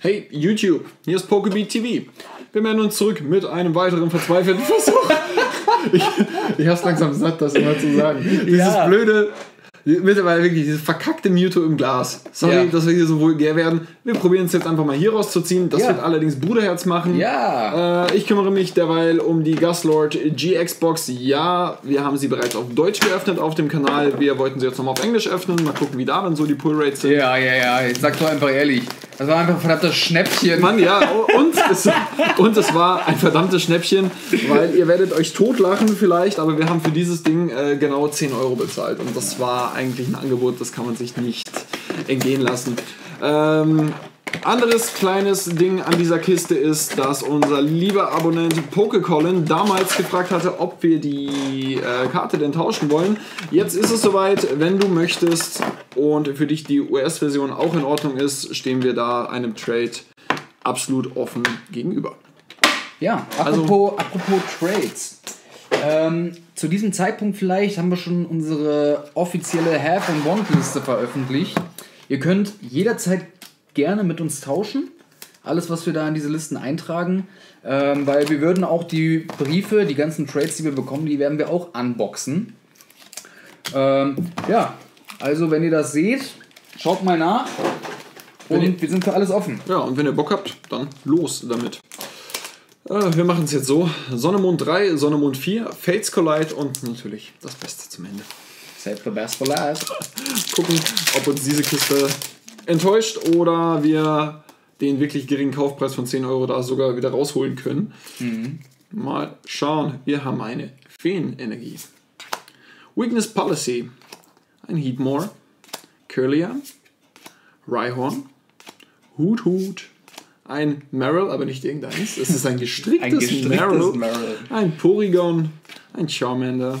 Hey YouTube, hier ist PokeBeatTV. Wir melden uns zurück mit einem weiteren verzweifelten Versuch. Ich hab's langsam satt, das immer zu sagen. Dieses blöde, mittlerweile wirklich, dieses verkackte Mewtwo im Glas. Sorry, dass wir hier so vulgär werden. Wir probieren es jetzt einfach mal hier rauszuziehen. Das wird allerdings Bruderherz machen. Ja. Ich kümmere mich derweil um die Gaslord GXbox. Ja, wir haben sie bereits auf Deutsch geöffnet auf dem Kanal. Wir wollten sie jetzt nochmal auf Englisch öffnen. Mal gucken, wie da dann so die Pull-Rates sind. Ja. Ich sag doch einfach ehrlich. Das war einfach ein verdammtes Schnäppchen. Mann, ja, und es war ein verdammtes Schnäppchen, weil ihr werdet euch totlachen vielleicht, aber wir haben für dieses Ding genau 10 Euro bezahlt. Und das war eigentlich ein Angebot, das kann man sich nicht entgehen lassen. Anderes kleines Ding an dieser Kiste ist, dass unser lieber Abonnent PokeCollin damals gefragt hatte, ob wir die Karte denn tauschen wollen. Jetzt ist es soweit, wenn du möchtest und für dich die US-Version auch in Ordnung ist, stehen wir da einem Trade absolut offen gegenüber. Ja, apropos Trades. Zu diesem Zeitpunkt vielleicht haben wir schon unsere offizielle Have- und Want-Liste veröffentlicht. Ihr könnt jederzeit gerne mit uns tauschen. Alles, was wir da in diese Listen eintragen. Weil wir würden auch die Briefe, die ganzen Trades, die wir bekommen, die werden wir auch unboxen. Ja, also wenn ihr das seht, schaut mal nach. Und wir sind für alles offen. Ja, und wenn ihr Bock habt, dann los damit. Wir machen es jetzt so. Sonne Mond 3, Sonne Mond 4, Fates Collide und natürlich das Beste zum Ende. Save the best for last. Gucken, ob uns diese Kiste enttäuscht oder wir den wirklich geringen Kaufpreis von 10 Euro da sogar wieder rausholen können. Mal schauen. Wir haben eine Feenenergie. Weakness Policy. Ein Heatmore. Curlier. Rhyhorn. Hoot Hoot. Ein Meryl, aber nicht irgendeines. Es ist ein gestricktes Meryl. Ein Porygon. Ein Charmander.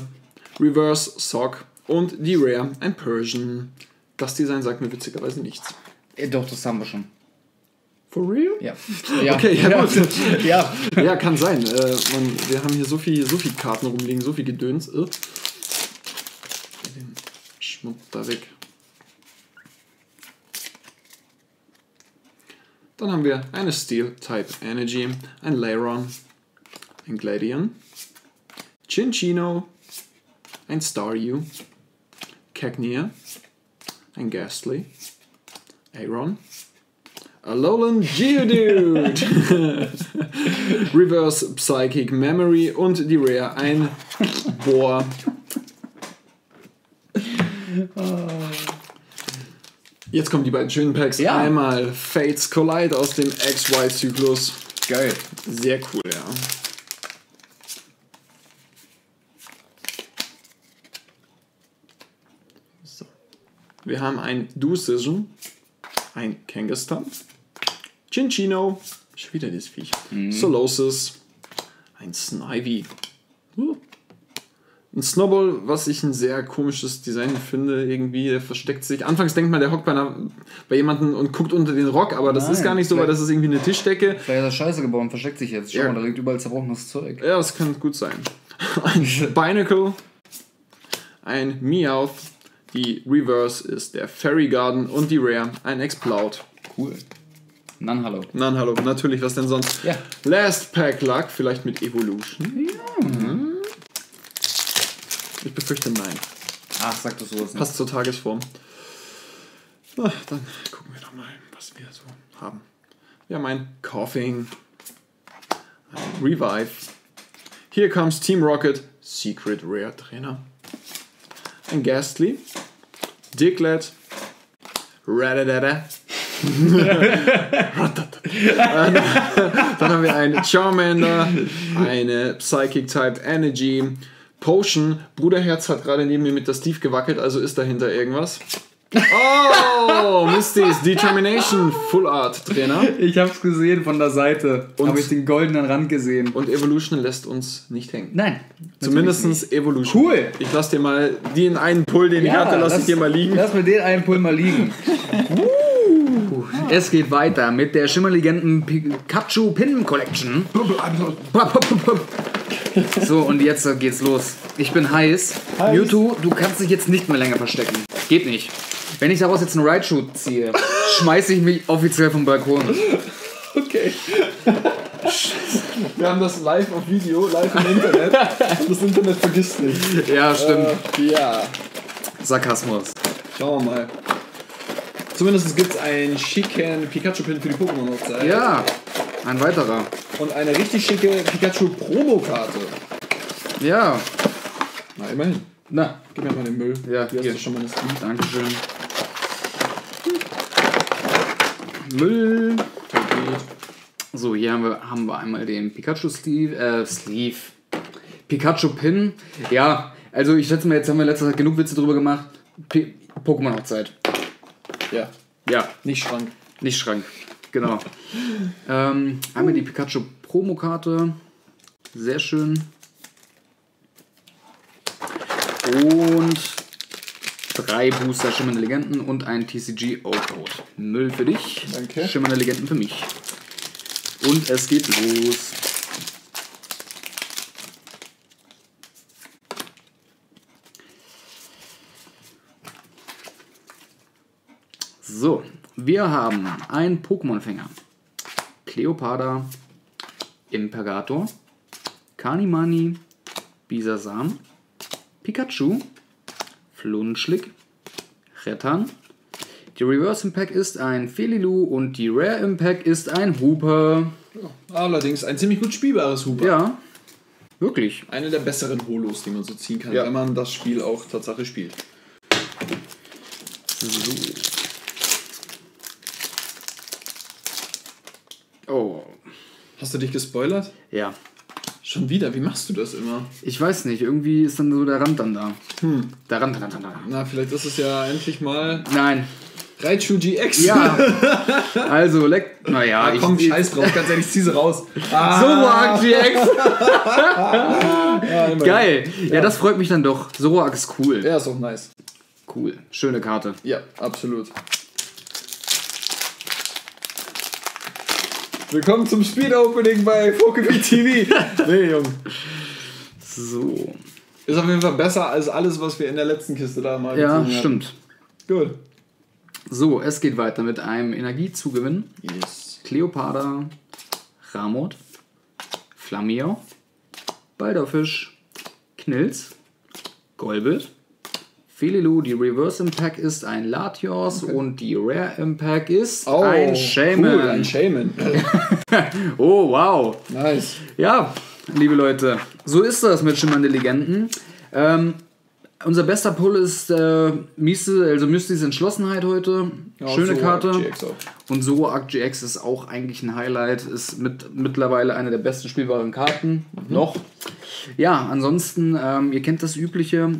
Reverse Sock. Und die Rare. Ein Persian. Das Design sagt mir witzigerweise nichts. Doch, das haben wir schon. For real? Ja. Okay, ja, gut. Ja, kann sein. Wir haben hier so viel Karten rumliegen, so viel Gedöns. Den Schmuck da weg. Dann haben wir eine Steel-Type Energy, ein Lairon, ein Gladion, Chinchino, ein Staryu, Cagnia, ein Ghastly, Aeron, Alolan Geodude, Reverse Psychic Memory und die Rare, ein Boar. Jetzt kommen die beiden schönen Packs. Ja. Einmal Fates Collide aus dem XY-Zyklus. Geil. Sehr cool, ja. Wir haben ein Duosion, ein Kangaskhan, Chinchino, schon wieder das Viech, Solosis, ein Snivy, ein Snowball, was ich ein sehr komisches Design finde, irgendwie, der versteckt sich. Anfangs denkt man, der hockt bei jemandem und guckt unter den Rock, aber das ist gar nicht so, weil das ist irgendwie eine Tischdecke. Vielleicht hat er Scheiße gebaut und versteckt sich jetzt. Schau mal, da liegt überall zerbrochenes Zeug. Ja, das kann gut sein. Ein Binacle, ein Meowth. Die Reverse ist der Fairy Garden und die Rare ein Exploud. Cool. Nan hallo. Natürlich, was denn sonst? Ja. Last Pack Luck, vielleicht mit Evolution? Ja. Ich befürchte nein. Ach, sag das so. Passt zur Tagesform. Na, dann gucken wir doch mal, was wir so haben. Wir haben ein Coughing, ein Revive. Here comes Team Rocket, Secret Rare Trainer. Ein Ghastly, Diglett, Radadada. Dann haben wir einen Charmander, eine Psychic-Type Energy, Potion. Bruderherz hat gerade neben mir mit der Steve gewackelt, also ist dahinter irgendwas. Oh, Misty's Determination Full Art Trainer. Ich hab's gesehen von der Seite. Und habe ich den goldenen Rand gesehen. Und Evolution lässt uns nicht hängen. Nein. Zumindest Evolution. Cool. Ich lass dir mal den einen Pull, den ich hatte, lass ich dir mal liegen. Lass mir den einen Pull mal liegen. Es geht weiter mit der Schimmerlegenden Pikachu Pin Collection. So, und jetzt geht's los. Ich bin heiß. Mewtwo, du kannst dich jetzt nicht mehr länger verstecken. Geht nicht. Wenn ich daraus jetzt einen Raichu ziehe, schmeiße ich mich offiziell vom Balkon. Okay. Wir haben das live auf Video, live im Internet. Das Internet vergisst nicht. Ja, stimmt. Ja. Sarkasmus. Schauen wir mal. Zumindest gibt es einen schicken Pikachu-Pin für die Pokémon-Hochzeit. Ja, ein weiterer. Und eine richtig schicke Pikachu-Promo-Karte. Ja. Na, immerhin. Na, gib mir mal den Müll. Ja, hier hast du schon mal das Ding. Dankeschön. Müll. Okay. So, hier haben wir einmal den Pikachu-Sleeve. Pikachu-Pin. Ja, also ich schätze mal, jetzt haben wir in letzter Zeit genug Witze drüber gemacht. Pokémon-Hochzeit. Ja. Ja. Nicht Schrank. Nicht Schrank. Genau. Einmal die Pikachu Promokarte. Sehr schön. Und 3 Booster Schimmernde Legenden und ein TCG O-Code. Müll für dich. Danke. Schimmernde Legenden für mich. Und es geht los. So, wir haben einen Pokémon-Fänger. Kleopada, Imperator, Kanimani, Bisasam, Pikachu, Flunschlick, Rettan. Die Reverse Impact ist ein Feliloo und die Rare Impact ist ein Hooper. Ja, allerdings ein ziemlich gut spielbares Hooper. Ja, wirklich. Eine der besseren Holos, die man so ziehen kann, wenn man das Spiel auch tatsächlich spielt. So. Oh. Hast du dich gespoilert? Ja. Schon wieder? Wie machst du das immer? Ich weiß nicht. Irgendwie ist dann so der Rand dann da. Der Rand. Na, vielleicht ist es ja endlich mal... Nein. Raichu GX. Ja. Also, naja. Ja, komm, scheiß drauf. Ganz ehrlich, zieh sie raus. Ah. Zoroark GX. Ja, geil. Ja, das freut mich dann doch. Zoroark ist cool. Ja, ist auch nice. Cool. Schöne Karte. Ja, absolut. Willkommen zum Speed-Opening bei PokeBeatTV. Nee, Junge. So. Ist auf jeden Fall besser als alles, was wir in der letzten Kiste da mal gezogen haben. Ja, stimmt. Gut. So, es geht weiter mit einem Energiezugewinn. Yes. Kleopada, Ramot, Flammiau, Baldorfisch, Knilz, Golbit, Feliloo, die Reverse Impact ist ein Latios und die Rare Impact ist ein Shaman. Cool, ein Shaman. Oh, wow. Nice. Ja, liebe Leute, so ist das mit schimmernde Legenden. Unser bester Pull ist Mystis Entschlossenheit heute. Ja, schöne Karte. Und Zoroark GX ist auch eigentlich ein Highlight. Ist mittlerweile eine der besten spielbaren Karten. Noch. Ja, ansonsten, ihr kennt das Übliche.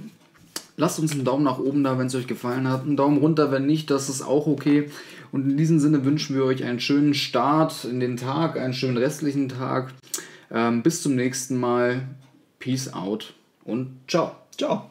Lasst uns einen Daumen nach oben da, wenn es euch gefallen hat. Einen Daumen runter, wenn nicht, das ist auch okay. Und in diesem Sinne wünschen wir euch einen schönen Start in den Tag, einen schönen restlichen Tag. Bis zum nächsten Mal. Peace out und ciao. Ciao.